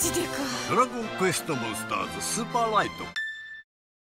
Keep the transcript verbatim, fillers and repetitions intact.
マジでか。ドラゴンクエストモンスターズスーパーライト。